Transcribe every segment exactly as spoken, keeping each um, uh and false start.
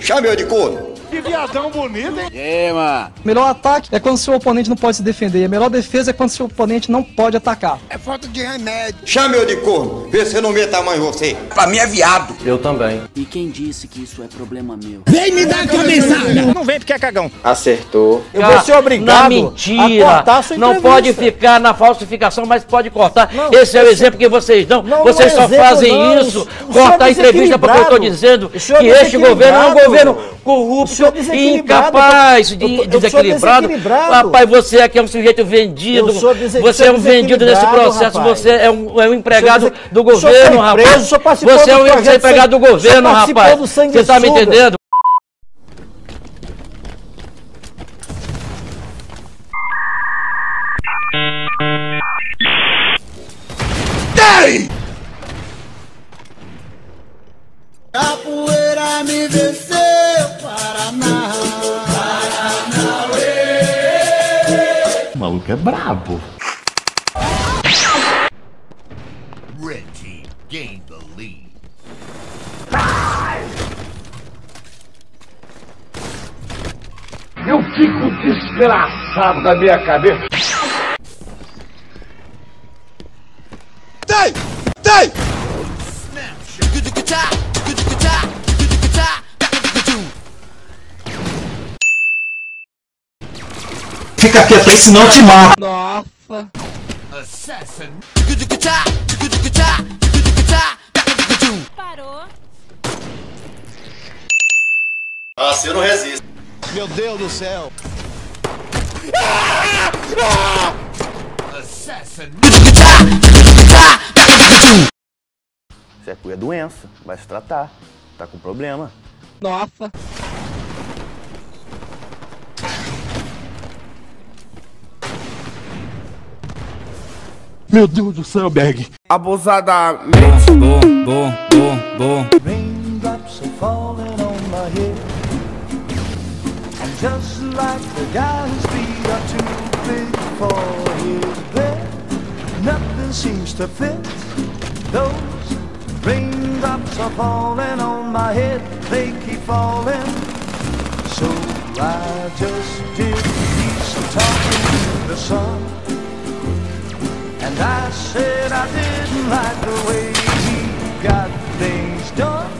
Chame eu de corno. Que viadão bonito, hein? É, mano. Melhor ataque é quando seu oponente não pode se defender. A melhor defesa é quando seu oponente não pode atacar. É falta de remédio. Chame eu de corno. Vê se eu não meto a mão em você. Pra mim é viado. Eu também. E quem disse que isso é problema meu? Vem me dar a cabeçada. Não vem porque é cagão. Acertou. Eu vou ser obrigado na mentira. A cortar sua entrevista. Não pode ficar na falsificação, mas pode cortar. Não, esse é o exemplo que vocês dão. Não, vocês não só fazem não. isso. Cortar a entrevista porque eu tô dizendo que este governo é um governo corrupto. Incapaz, eu tô, eu, eu desequilibrado. Rapaz, você aqui é um sujeito vendido. Você é um vendido nesse processo. Rapaz. Você é um, é um empregado do governo, rapaz. Você é um empregado do governo, rapaz. Você tá me entendendo? Tem! A poeira me venceu. Paraná, Paranauê. O maluco é brabo. Red Team gained the lead. Eu fico desgraçado da minha cabeça. Dei! Dei! Fica quieto, senão eu te mato. Nossa. Assassin. Parou. Ah, eu não resisto. Meu Deus do céu. Ah, ah. Assassin. Você é cuia doença, vai se tratar. Tá com problema. Nossa. Meu Deus do céu, Berg. Abusada. Bo, bo, bo, bo. Raindrops are falling on my head. And just like the guy whose feet are too big for his bed, nothing seems to fit. Those raindrops are falling on my head. They keep falling. So I just did a piece of talking to the sun. And I said I didn't like the way he got things done,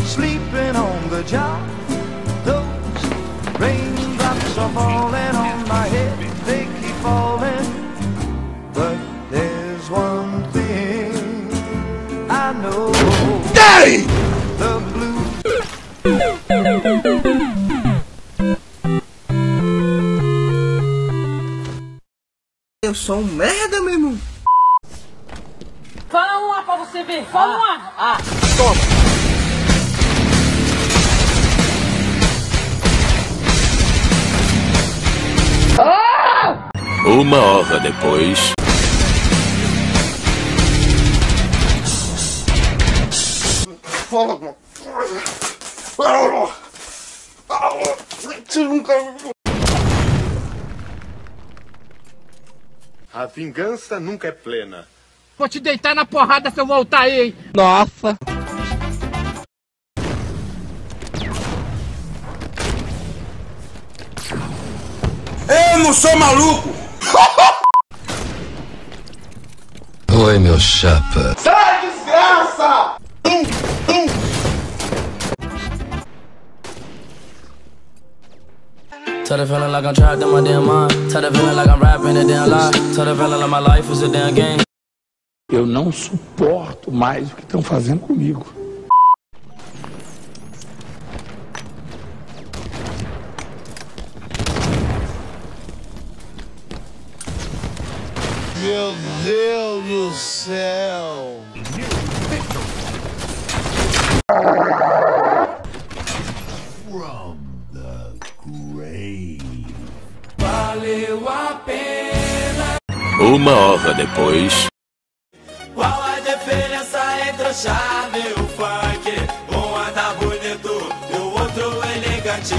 sleeping on the job. Those raindrops are falling on my head, they keep falling. But there's one thing I know. Daddy! The blue. Eu sou um merda, meu irmão. Fala uma pra você ver. Fala ah, uma. Ah, toma. Ah! Uma hora depois. Fala, mano. Você nunca viu. A vingança nunca é plena. Vou te deitar na porrada se eu voltar aí, hein? Nossa. Eu não sou maluco! Oi, meu chapa. Sai, desgraça! Hum, hum. Tell the feeling like I'm trapped in my damn mind. Tell the feeling like I'm rapping a damn lie. Tell the feeling like my life is a damn game. Eu não suporto mais o que estão fazendo comigo. Meu Deus do céu. Valeu a pena. Uma hora depois. Qual a diferença entre o charme e o funk? Um anda bonito e o outro elegante.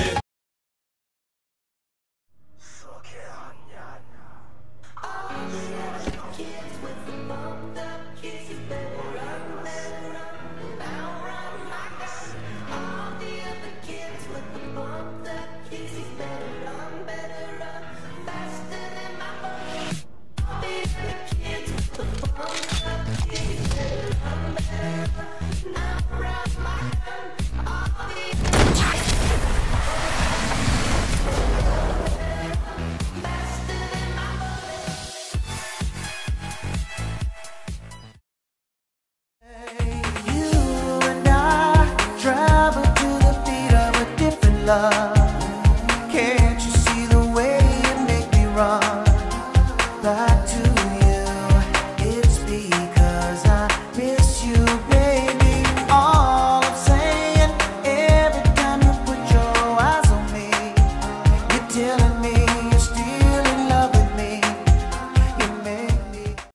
lá.